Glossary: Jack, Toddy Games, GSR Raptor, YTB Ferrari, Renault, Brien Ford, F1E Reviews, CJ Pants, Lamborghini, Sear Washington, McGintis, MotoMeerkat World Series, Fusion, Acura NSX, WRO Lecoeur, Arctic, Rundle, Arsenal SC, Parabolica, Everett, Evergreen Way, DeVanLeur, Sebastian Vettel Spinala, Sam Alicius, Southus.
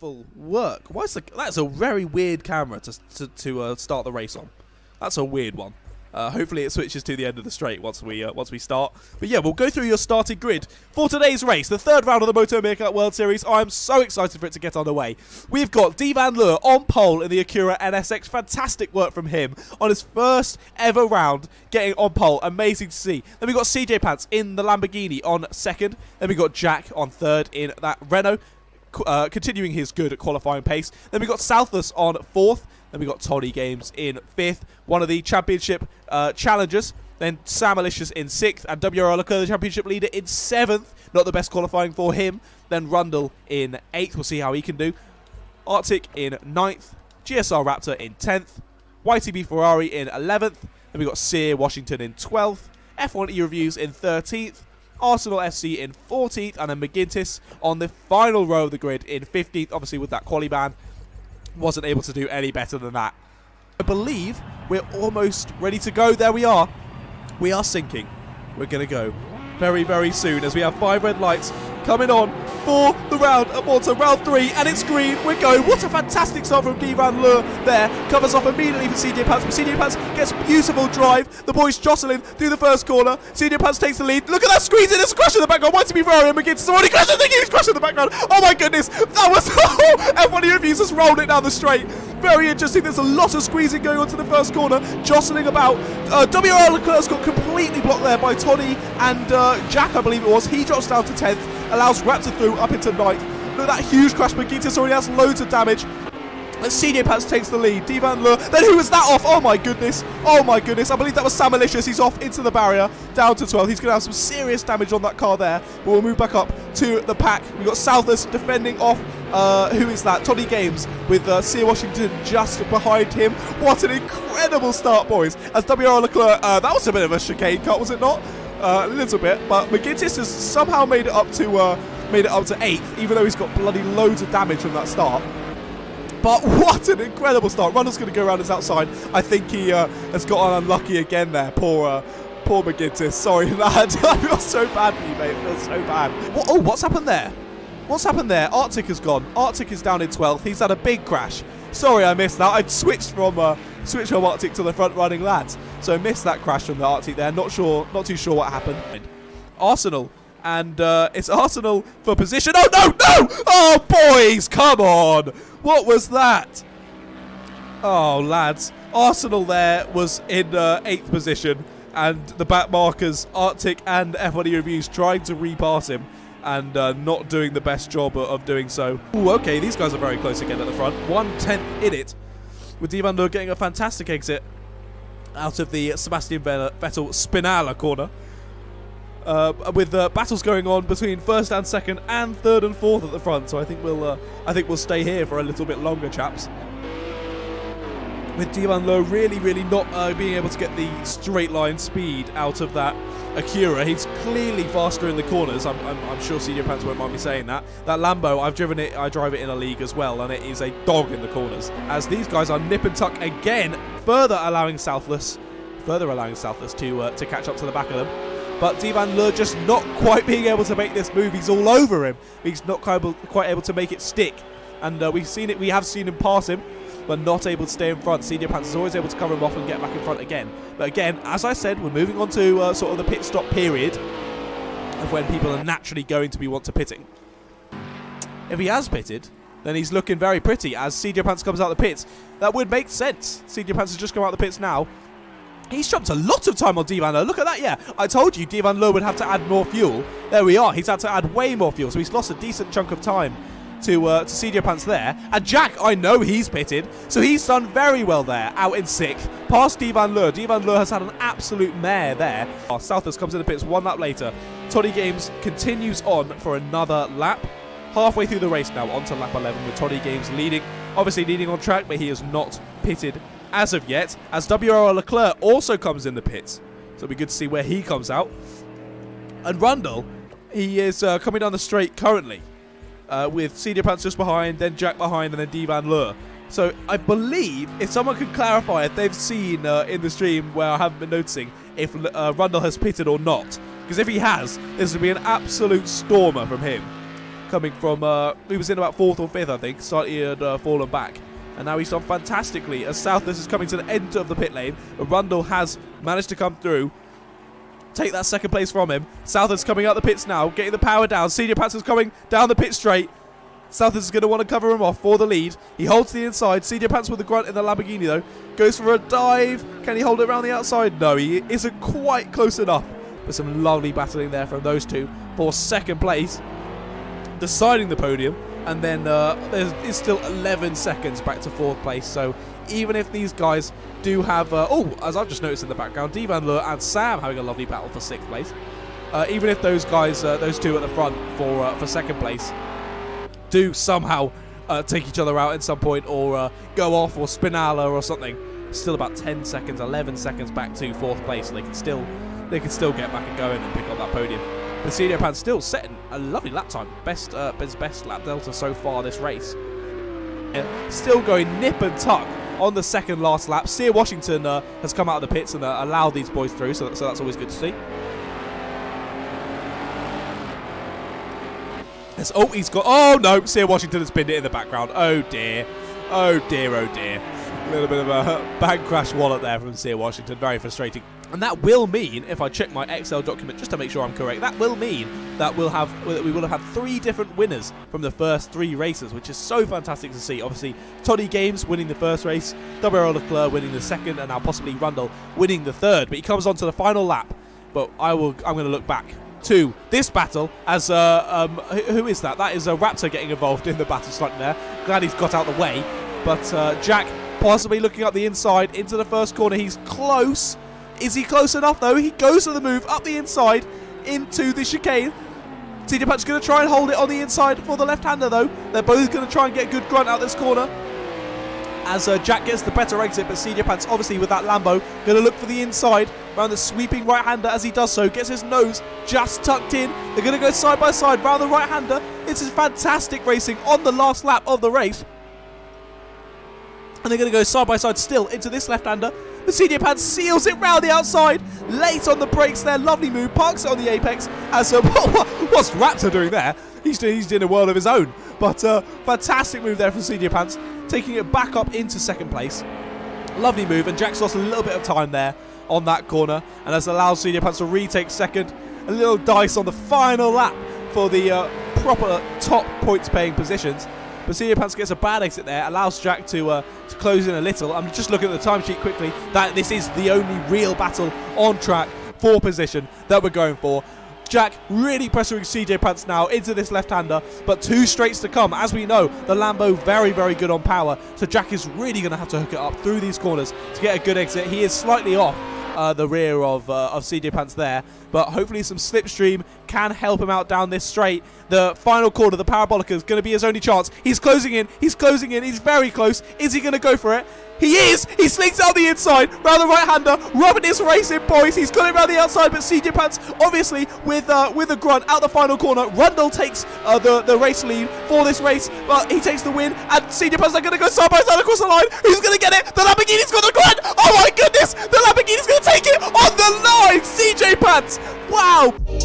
beautiful work. Why is the, that's a very weird camera to start the race on. That's a weird one. Hopefully it switches to the end of the straight once we start. But yeah, we'll go through your starting grid for today's race, the third round of the MotoMeerkat World Series. I'm so excited for it to get underway. We've got DeVanLeur on pole in the Acura NSX. Fantastic work from him on his first ever round, getting on pole. Amazing to see. Then we've got CJ Pants in the Lamborghini on second. Then we've got Jack on third in that Renault, continuing his good qualifying pace. Then we've got Southus on fourth. Then we got Toddy Games in fifth, one of the championship challengers. Then Sam Alicius in sixth, and WRO Lecoeur, the championship leader, in seventh. Not the best qualifying for him. Then Rundle in eighth. We'll see how he can do. Arctic in ninth, GSR Raptor in 10th, YTB Ferrari in 11th. Then we got Sear Washington in 12th, F1E Reviews in 13th, Arsenal SC in 14th, and then McGintis on the final row of the grid in 15th. Obviously, with that quali ban, wasn't able to do any better than that. I believe we're almost ready to go. There we are. We are sinking. We're going to go very, very soon as we have 5 red lights coming on for the round of water. Round 3, and it's green. We're going. What a fantastic start from DeVanLeur there. Covers off immediately for CJ Pants. But CJ Pants gets beautiful drive. The boys jostling through the first corner. CJ Pants takes the lead. Look at that squeeze in. It's a crash in the background. YTB Ferrari and McGintis already crashes. He's crashed in the background. Oh my goodness. That was... F1E Reviews just rolled it down the straight. Very interesting. There's a lot of squeezing going on to the first corner. Jostling about. WRO Lecoeur's got completely blocked there by Toddy and Jack, I believe it was. He drops down to 10th. Allows Raptor through up into 9th. Look at that huge crash. McGintis already has loads of damage. And CJ Pants takes the lead. DeVanLeur. Then who was that off? Oh my goodness. Oh my goodness. I believe that was Sam Alicius. He's off into the barrier. Down to 12. He's going to have some serious damage on that car there. But we'll move back up to the pack. We've got Southus defending off. Who is that? Toddy Games with Sear Washington just behind him. What an incredible start, boys. As WRO Lecoeur, that was a bit of a chicane cut, was it not? A little bit, but McGintis has somehow made it up to 8th, even though he's got bloody loads of damage from that start. But what an incredible start. Rundle's going to go around his outside. I think he has gotten unlucky again there. Poor McGintis. Sorry, lad. I feel so bad for you, mate. I feel so bad. What, oh, what's happened there? What's happened there? Arctic has gone. Arctic is down in 12th. He's had a big crash. Sorry, I missed that. I'd switched from Arctic to the front-running lads. So I missed that crash from the Arctic there. Not too sure what happened. Arsenal. And it's Arsenal for position. Oh, no, no! Oh, boys, come on! What was that? Oh, lads. Arsenal there was in 8th position. And the back markers, Arctic and F1E Reviews, trying to repass him. And not doing the best job of doing so. Ooh, okay, these guys are very close again at the front. 1/10 in it, with DeVanLeur getting a fantastic exit out of the Sebastian Vettel Spinala corner. With battles going on between first and second, and third and fourth at the front. So I think we'll stay here for a little bit longer, chaps. With DeVanLeur really not being able to get the straight line speed out of that Acura. He's clearly faster in the corners. I'm sure CJ Pants won't mind me saying that. That Lambo, I've driven it, I drive it in a league as well, and it is a dog in the corners. As these guys are nip and tuck again, further allowing Southus to catch up to the back of them. But DeVanLeur just not quite being able to make this move. He's all over him. He's not quite able to make it stick. And we've seen it. We have seen him pass him, but not able to stay in front. CJ Pants is always able to cover him off and get back in front again. But again, as I said, we're moving on to sort of the pit stop period of when people are naturally going to be want to pitting. If he has pitted, then he's looking very pretty as CJ Pants comes out the pits. That would make sense. CJ Pants has just come out the pits now. He's jumped a lot of time on DeVanLeur. Look at that, yeah. I told you DeVanLeur would have to add more fuel. There we are. He's had to add way more fuel, so he's lost a decent chunk of time to CJ Pants there. And Jack, I know he's pitted, so he's done very well there, out in 6th, past DeVanLeur. DeVanLeur has had an absolute mare there. Oh, Southus comes in the pits 1 lap later. Toddy Games continues on for another lap. Halfway through the race now, onto lap 11 with Toddy Games leading. Obviously leading on track, but he is not pitted as of yet, as WRO Lecoeur also comes in the pits. So it'll be good to see where he comes out. And Rundle, he is coming down the straight currently. With CJ Pants just behind, then Jack behind, and then DeVanLeur. So I believe, if someone could clarify if they've seen in the stream where I haven't been noticing if Rundle has pitted or not. Because if he has, this will be an absolute stormer from him. coming from, he was in about 4th or 5th, I think. He had fallen back. And now he's done fantastically as Southus is coming to the end of the pit lane. Rundle has managed to come through, take that second place from him. Southus coming out the pits now, getting the power down. CJ Pants is coming down the pit straight. Southus is going to want to cover him off for the lead. He holds the inside. CJ Pants with the grunt in the Lamborghini though. Goes for a dive. Can he hold it around the outside? No, he isn't quite close enough. But some lovely battling there from those two for second place, deciding the podium. And then it's still 11 seconds back to 4th place. So even if these guys do have... oh, as I've just noticed in the background, DeVanLeur and Sam having a lovely battle for 6th place. Even if those guys, those two at the front for 2nd place, do somehow take each other out at some point or go off or Spinala or something, still about 10 seconds, 11 seconds back to 4th place. And they can still get back and going and pick up that podium. The CJ Pants still setting a lovely lap time, best lap delta so far this race. Still going nip and tuck on the second last lap. Sear Washington has come out of the pits and allowed these boys through, so that's always good to see. Oh, he's got, oh no, Sear Washington has pinned it in the background. Oh dear, oh dear, oh dear. A little bit of a bank crash wallet there from Sear Washington, very frustrating. And that will mean, if I check my Excel document just to make sure I'm correct, that will mean that we will have had 3 different winners from the first 3 races, which is so fantastic to see. Obviously, Toddy Games winning the first race, WRO Lecoeur winning the second, and now possibly Rundle winning the third. But he comes on to the final lap. But I'm going to look back to this battle as who is that? That is a Raptor getting involved in the battle slightly there. Glad he's got out the way. But Jack possibly looking up the inside into the first corner. He's close. Is he close enough though? He goes for the move up the inside into the chicane. CJ Pants going to try and hold it on the inside for the left-hander though. They're both going to try and get a good grunt out this corner as Jack gets the better exit, but CJ Pants obviously with that Lambo going to look for the inside round the sweeping right-hander as he does so. Gets his nose just tucked in. They're going to go side by side round the right-hander. This is fantastic racing on the last lap of the race. And they're going to go side by side still into this left-hander. The CJ Pants seals it round the outside, late on the brakes there, lovely move, parks it on the apex. As what's Raptor doing there? He's doing a world of his own. But fantastic move there from CJ Pants, taking it back up into second place. Lovely move, and Jack's lost a little bit of time there on that corner, and has allowed CJ Pants to retake second. A little dice on the final lap for the proper top points-paying positions. But CJ Pants gets a bad exit there, allows Jack to close in a little. I'm just looking at the timesheet quickly. That this is the only real battle on track for position that we're going for. Jack really pressuring CJ Pants now into this left-hander, but 2 straights to come. As we know, the Lambo very, very good on power, so Jack is really going to have to hook it up through these corners to get a good exit. He is slightly off the rear of CJ Pants there, but hopefully some slipstream can help him out down this straight. The final corner, the parabolica is going to be his only chance. He's closing in, he's closing in, he's very close. Is he going to go for it? He is! He slinks out the inside, round the right-hander. Robin is racing, boys. He's got it round the outside, but CJ Pants, obviously, with a grunt out the final corner. Rundle takes the race lead for this race, but he takes the win, and CJ Pants are going to go side by side across the line. Who's going to get it? The Lamborghini's got the grunt! Oh my goodness! The Lamborghini's going to take it on the line! CJ Pants! Wow!